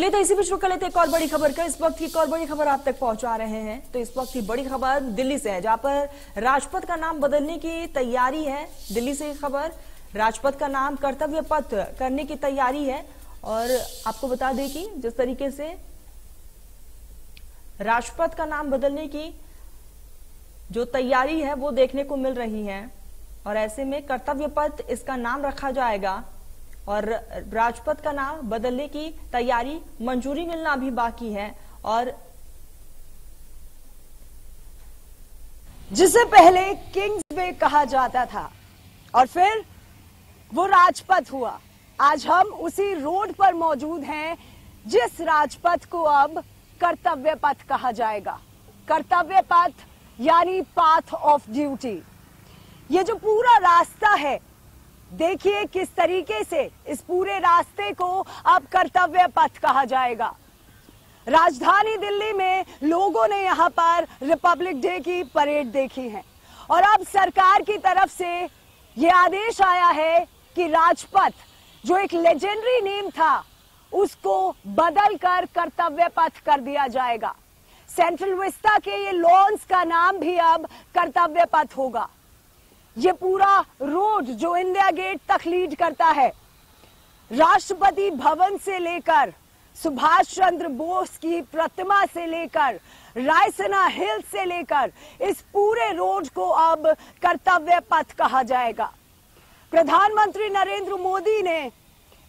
तो इसी बीच रुक लेते हैं एक और बड़ी खबर का। इस वक्त की एक और बड़ी खबर आप तक पहुंचा रहे हैं। तो इस वक्त की बड़ी खबर दिल्ली से है, जहां पर राजपथ का नाम बदलने की तैयारी है। दिल्ली से खबर, राजपथ का नाम कर्तव्य पथ करने की तैयारी है। और आपको बता दें कि जिस तरीके से राजपथ का नाम बदलने की जो तैयारी है वो देखने को मिल रही है, और ऐसे में कर्तव्य पथ इसका नाम रखा जाएगा और राजपथ का नाम बदलने की तैयारी, मंजूरी मिलना भी बाकी है। और जिसे पहले किंग्सवे कहा जाता था और फिर वो राजपथ हुआ। आज हम उसी रोड पर मौजूद हैं जिस राजपथ को अब कर्तव्य पथ कहा जाएगा। कर्तव्य पथ यानी पाथ ऑफ ड्यूटी। ये जो पूरा रास्ता है, देखिए किस तरीके से इस पूरे रास्ते को अब कर्तव्य पथ कहा जाएगा। राजधानी दिल्ली में लोगों ने यहाँ पर रिपब्लिक डे की परेड देखी है, और अब सरकार की तरफ से ये आदेश आया है कि राजपथ, जो एक लेजेंडरी नेम था, उसको बदलकर कर्तव्य पथ कर दिया जाएगा। सेंट्रल विस्ता के ये लॉन्स का नाम भी अब कर्तव्य पथ होगा। ये पूरा रोड जो इंडिया गेट तक लीड करता है, राष्ट्रपति भवन से लेकर सुभाष चंद्र बोस की प्रतिमा से लेकर रायसीना हिल से लेकर इस पूरे रोड को अब कर्तव्य पथ कहा जाएगा। प्रधानमंत्री नरेंद्र मोदी ने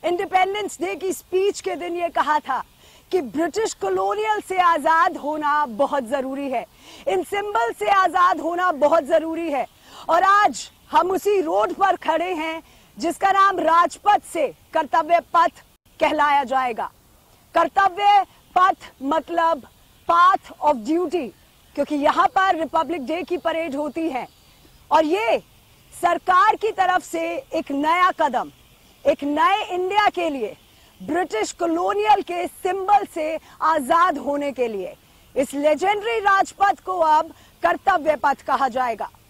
इंडिपेंडेंस डे की स्पीच के दिन ये कहा था कि ब्रिटिश कॉलोनियल से आजाद होना बहुत जरूरी है, इन सिंबल से आजाद होना बहुत जरूरी है। और आज हम उसी रोड पर खड़े हैं जिसका नाम राजपथ से कर्तव्य पथ कहलाया जाएगा। कर्तव्य पथ मतलब पाथ ऑफ ड्यूटी, क्योंकि यहाँ पर रिपब्लिक डे की परेड होती है। और ये सरकार की तरफ से एक नया कदम, एक नए इंडिया के लिए, ब्रिटिश कॉलोनियल के सिंबल से आजाद होने के लिए। इस लेजेंडरी राजपथ को अब कर्तव्य पथ कहा जाएगा।